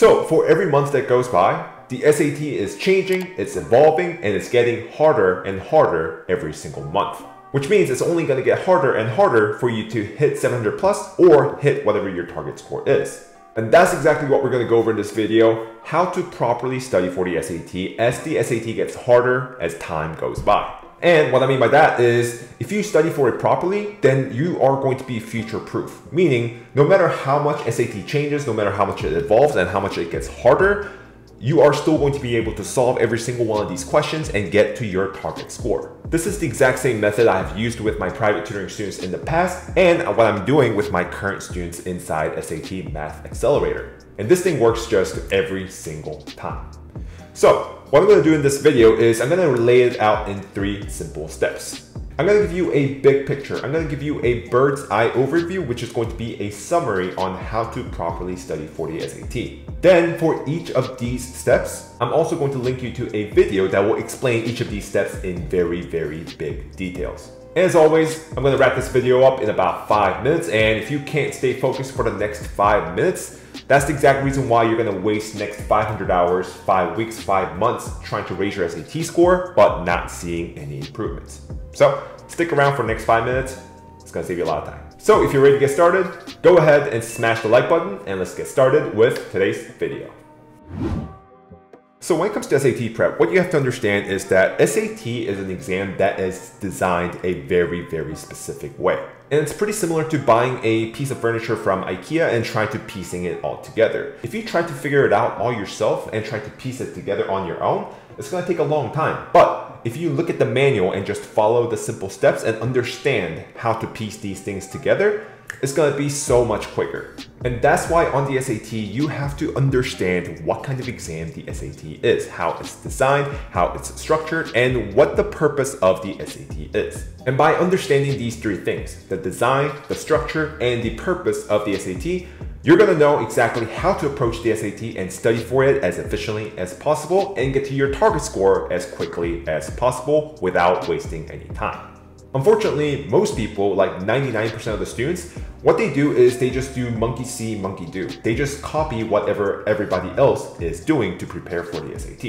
So for every month that goes by, the SAT is changing, it's evolving, and it's getting harder and harder every single month. Which means it's only going to get harder and harder for you to hit 700 plus or hit whatever your target score is. And that's exactly what we're going to go over in this video, how to properly study for the SAT as the SAT gets harder as time goes by. And what I mean by that is, if you study for it properly, then you are going to be future-proof. Meaning, no matter how much SAT changes, no matter how much it evolves and how much it gets harder, you are still going to be able to solve every single one of these questions and get to your target score. This is the exact same method I have used with my private tutoring students in the past and what I'm doing with my current students inside SAT Math Accelerator. And this thing works just every single time. So what I'm going to do in this video is I'm going to lay it out in three simple steps. I'm going to give you a big picture. I'm going to give you a bird's eye overview, which is going to be a summary on how to properly study for the SAT. Then for each of these steps, I'm also going to link you to a video that will explain each of these steps in very, very big details. And as always, I'm going to wrap this video up in about 5 minutes. And if you can't stay focused for the next 5 minutes, that's the exact reason why you're going to waste next 500 hours, 5 weeks, 5 months trying to raise your SAT score, but not seeing any improvements. So stick around for the next 5 minutes. It's going to save you a lot of time. So if you're ready to get started, go ahead and smash the like button and let's get started with today's video. So when it comes to SAT prep, what you have to understand is that SAT is an exam that is designed a very, very specific way. And it's pretty similar to buying a piece of furniture from IKEA and trying to piecing it all together. If you try to figure it out all yourself and try to piece it together on your own, it's going to take a long time. But if you look at the manual and just follow the simple steps and understand how to piece these things together, it's going to be so much quicker. And that's why on the SAT, you have to understand what kind of exam the SAT is, how it's designed, how it's structured, and what the purpose of the SAT is. And by understanding these three things, the design, the structure, and the purpose of the SAT, you're going to know exactly how to approach the SAT and study for it as efficiently as possible and get to your target score as quickly as possible without wasting any time. Unfortunately, most people, like 99% of the students, what they do is they just do monkey see, monkey do. They just copy whatever everybody else is doing to prepare for the SAT.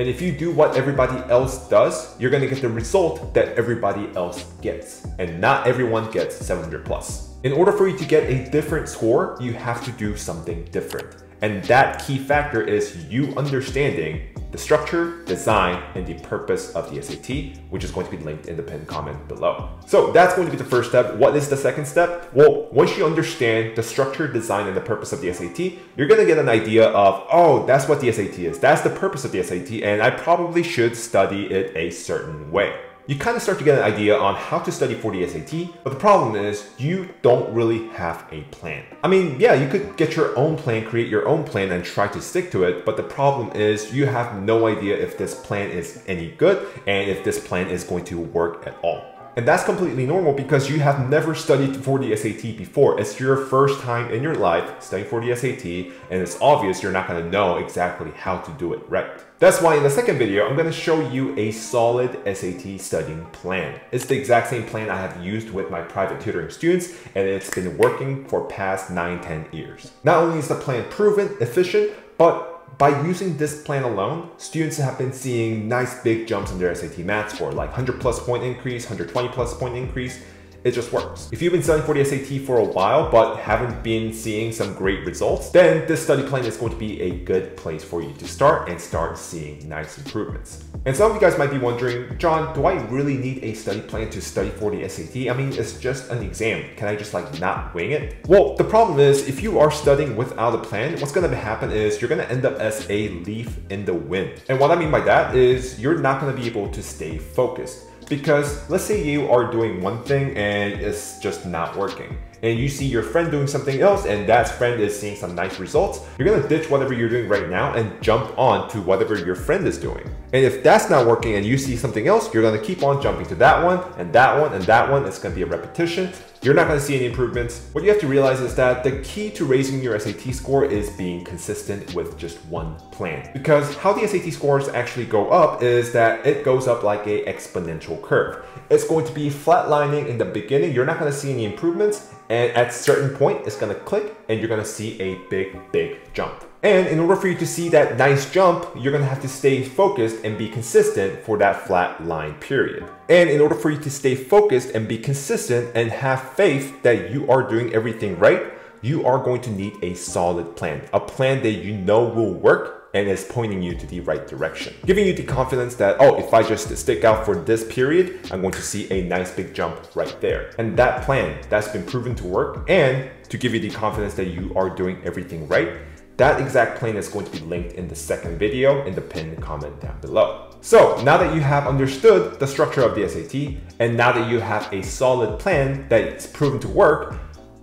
And if you do what everybody else does, you're going to get the result that everybody else gets. And not everyone gets 700 plus. In order for you to get a different score, you have to do something different. And that key factor is you understanding the structure, design, and the purpose of the SAT, which is going to be linked in the pinned comment below. So that's going to be the first step. What is the second step? Well, once you understand the structure, design, and the purpose of the SAT, you're going to get an idea of, oh, that's what the SAT is. That's the purpose of the SAT, and I probably should study it a certain way. You kind of start to get an idea on how to study for the SAT, but the problem is you don't really have a plan. I mean, yeah, you could get your own plan, create your own plan and try to stick to it, but the problem is you have no idea if this plan is any good and if this plan is going to work at all. And that's completely normal because you have never studied for the SAT before. It's your first time in your life studying for the SAT, and it's obvious you're not going to know exactly how to do it right. That's why in the second video, I'm going to show you a solid SAT studying plan. It's the exact same plan I have used with my private tutoring students, and it's been working for past 9, 10 years. Not only is the plan proven, efficient, but by using this plan alone, students have been seeing nice big jumps in their SAT math score, like 100 plus point increase, 120 plus point increase. It just works. If you've been studying for the SAT for a while, but haven't been seeing some great results, then this study plan is going to be a good place for you to start and start seeing nice improvements. And some of you guys might be wondering, John, do I really need a study plan to study for the SAT? I mean, it's just an exam. Can I just like not wing it? Well, the problem is if you are studying without a plan, what's going to happen is you're going to end up as a leaf in the wind. And what I mean by that is you're not going to be able to stay focused. Because let's say you are doing one thing and it's just not working. And you see your friend doing something else and that friend is seeing some nice results. You're going to ditch whatever you're doing right now and jump on to whatever your friend is doing. And if that's not working and you see something else, you're going to keep on jumping to that one and that one and that one. It's going to be a repetition. You're not going to see any improvements. What you have to realize is that the key to raising your SAT score is being consistent with just one plan. Because how the SAT scores actually go up is that it goes up like an exponential curve. It's going to be flatlining in the beginning. You're not going to see any improvements. And at a certain point, it's going to click and you're going to see a big, big jump. And in order for you to see that nice jump, you're gonna have to stay focused and be consistent for that flat line period. And in order for you to stay focused and be consistent and have faith that you are doing everything right, you are going to need a solid plan, a plan that you know will work and is pointing you to the right direction, giving you the confidence that, oh, if I just stick out for this period, I'm going to see a nice big jump right there. And that plan, that's been proven to work, and to give you the confidence that you are doing everything right, that exact plan is going to be linked in the second video in the pinned comment down below. So now that you have understood the structure of the SAT, and now that you have a solid plan that's proven to work,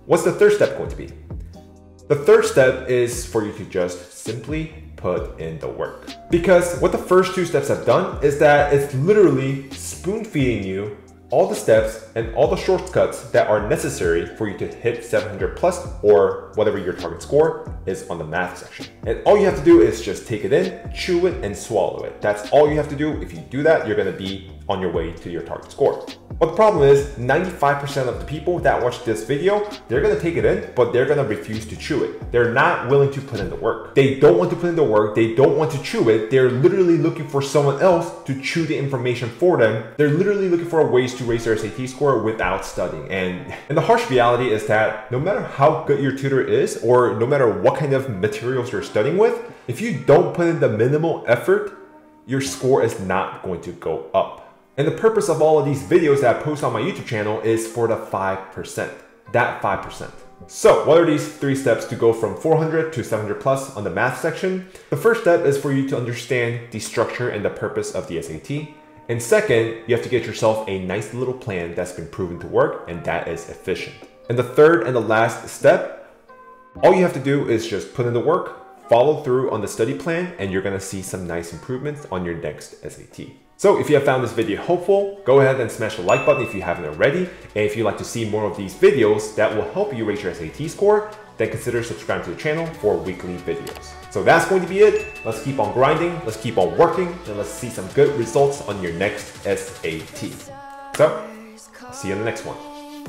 what's the third step going to be? The third step is for you to just simply put in the work. Because what the first two steps have done is that it's literally spoon feeding you all the steps and all the shortcuts that are necessary for you to hit 700 plus or whatever your target score is on the math section. And all you have to do is just take it in, chew it, and swallow it. That's all you have to do. If you do that, you're gonna be on your way to your target score. But the problem is 95% of the people that watch this video, they're gonna take it in, but they're gonna refuse to chew it. They're not willing to put in the work. They don't want to put in the work. They don't want to chew it. They're literally looking for someone else to chew the information for them. They're literally looking for ways to raise their SAT score without studying. And the harsh reality is that no matter how good your tutor is, or no matter what kind of materials you're studying with, if you don't put in the minimal effort, your score is not going to go up. And the purpose of all of these videos that I post on my YouTube channel is for the 5%, that 5%. So what are these three steps to go from 400 to 700 plus on the math section? The first step is for you to understand the structure and the purpose of the SAT. And second, you have to get yourself a nice little plan that's been proven to work and that is efficient. And the third and the last step, all you have to do is just put in the work, follow through on the study plan, and you're gonna see some nice improvements on your next SAT. So if you have found this video helpful, go ahead and smash the like button if you haven't already. And if you'd like to see more of these videos that will help you raise your SAT score, then consider subscribing to the channel for weekly videos. So that's going to be it. Let's keep on grinding, let's keep on working, and let's see some good results on your next SAT. So, I'll see you in the next one.